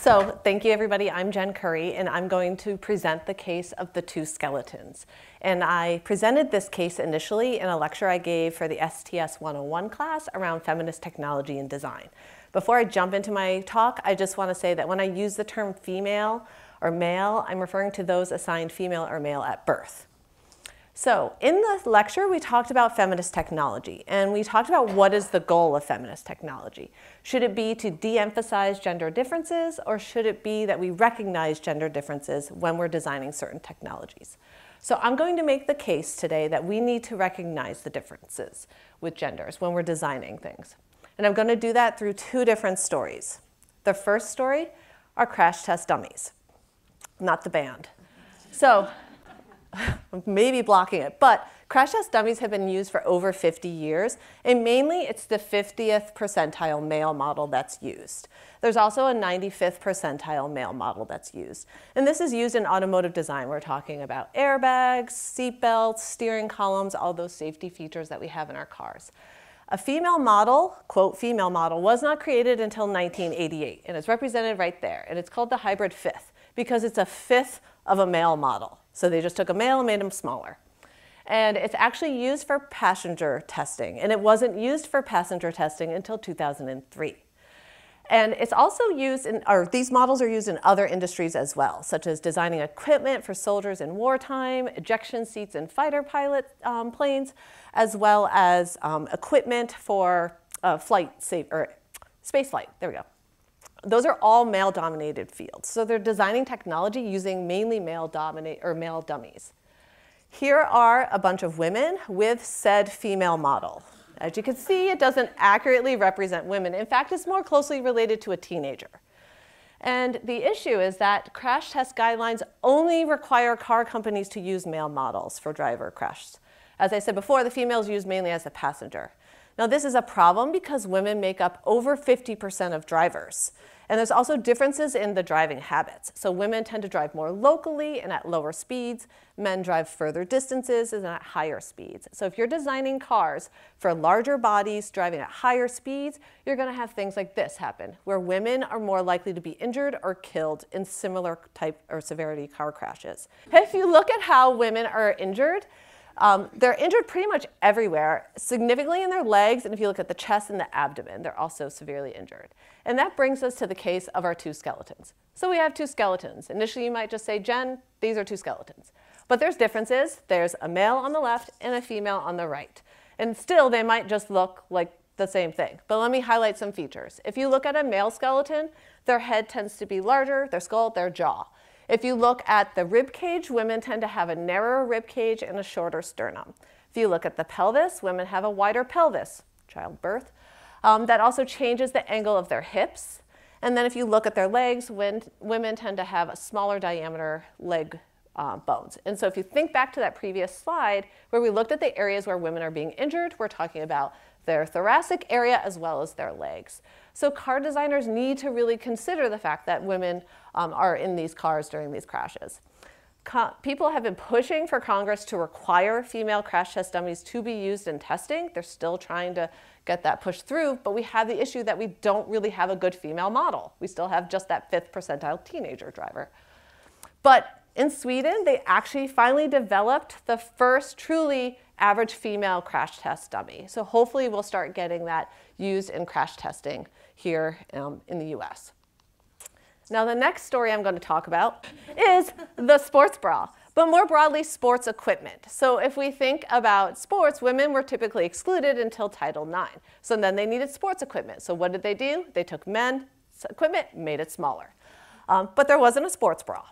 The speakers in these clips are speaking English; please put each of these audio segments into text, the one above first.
So thank you, everybody. I'm Jen Currey, and I'm going to present the case of the two skeletons. And I presented this case initially in a lecture I gave for the STS 101 class around feminist technology and design. Before I jump into my talk, I just want to say that when I use the term female or male, I'm referring to those assigned female or male at birth. So in the lecture, we talked about feminist technology, and we talked about what is the goal of feminist technology. Should it be to de-emphasize gender differences, or should it be that we recognize gender differences when we're designing certain technologies? So I'm going to make the case today that we need to recognize the differences with genders when we're designing things. And I'm going to do that through two different stories. The first story are crash test dummies, not the band. So maybe blocking it, but crash test dummies have been used for over 50 years, and mainly it's the 50th percentile male model that's used. There's also a 95th percentile male model that's used, and this is used in automotive design. We're talking about airbags, seat belts, steering columns, all those safety features that we have in our cars. A female model, quote, female model, was not created until 1988, and it's represented right there, and it's called the hybrid fifth because it's a fifth of a male model. So they just took a male and made him smaller. And it's actually used for passenger testing, and it wasn't used for passenger testing until 2003. And it's also used in, or these models are used in other industries as well, such as designing equipment for soldiers in wartime, ejection seats in fighter pilot planes, as well as equipment for space flight, there we go. Those are all male-dominated fields. So they're designing technology using mainly male dummies. Here are a bunch of women with said female model. As you can see, it doesn't accurately represent women. In fact, it's more closely related to a teenager. And the issue is that crash test guidelines only require car companies to use male models for driver crashes. As I said before, the females used mainly as a passenger. Now, this is a problem because women make up over 50% of drivers. And there's also differences in the driving habits. So women tend to drive more locally and at lower speeds. Men drive further distances and at higher speeds. So if you're designing cars for larger bodies driving at higher speeds, you're going to have things like this happen, where women are more likely to be injured or killed in similar type or severity car crashes. If you look at how women are injured, they're injured pretty much everywhere, significantly in their legs, and if you look at the chest and the abdomen, they're also severely injured. And that brings us to the case of our two skeletons. So we have two skeletons. Initially, you might just say, Jen, these are two skeletons. But there's differences. There's a male on the left and a female on the right. And still, they might just look like the same thing. But let me highlight some features. If you look at a male skeleton, their head tends to be larger, their skull, their jaw. If you look at the rib cage, women tend to have a narrower rib cage and a shorter sternum. If you look at the pelvis, women have a wider pelvis, childbirth. That also changes the angle of their hips. And then if you look at their legs, women tend to have a smaller diameter leg bones. And so if you think back to that previous slide where we looked at the areas where women are being injured, we're talking about their thoracic area as well as their legs. So car designers need to really consider the fact that women are in these cars during these crashes. People have been pushing for Congress to require female crash test dummies to be used in testing. They're still trying to get that pushed through, but we have the issue that we don't really have a good female model. We still have just that fifth percentile teenager driver. But in Sweden, they actually finally developed the first truly average female crash test dummy. So hopefully we'll start getting that used in crash testing here in the US. Now the next story I'm going to talk about is the sports bra, but more broadly sports equipment. So if we think about sports, women were typically excluded until Title IX. So then they needed sports equipment. So what did they do? They took men's equipment, made it smaller. But there wasn't a sports bra.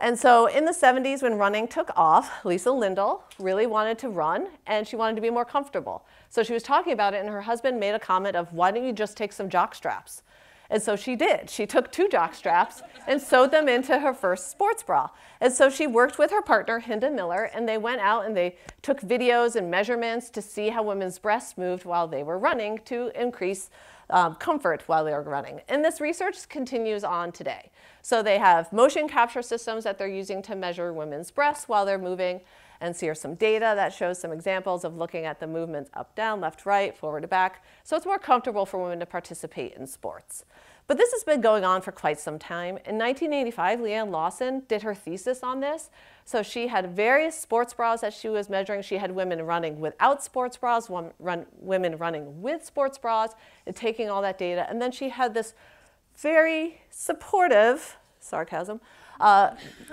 And so in the 70s, when running took off, Lisa Lindell really wanted to run, and she wanted to be more comfortable. So she was talking about it, and her husband made a comment of, why don't you just take some jock straps? And so she did. She took two jock straps and sewed them into her first sports bra. And so she worked with her partner, Hinda Miller, and they went out and they took videos and measurements to see how women's breasts moved while they were running to increase comfort while they were running. And this research continues on today. So they have motion capture systems that they're using to measure women's breasts while they're moving. And so here's some data that shows some examples of looking at the movements up, down, left, right, forward to back. So it's more comfortable for women to participate in sports. But this has been going on for quite some time. In 1985, Leanne Lawson did her thesis on this. So she had various sports bras that she was measuring. She had women running without sports bras, women running with sports bras, and taking all that data. And then she had this very supportive, sarcasm,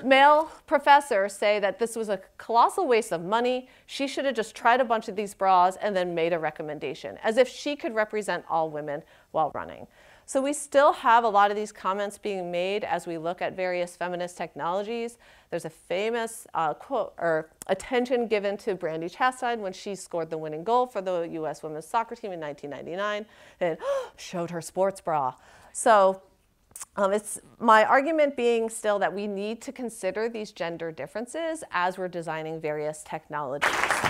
male professor say that this was a colossal waste of money. She should have just tried a bunch of these bras and then made a recommendation, as if she could represent all women while running. So we still have a lot of these comments being made as we look at various feminist technologies. There's a famous quote or attention given to Brandi Chastain when she scored the winning goal for the U.S. women's soccer team in 1999 and showed her sports bra. So it's my argument being still that we need to consider these gender differences as we're designing various technologies.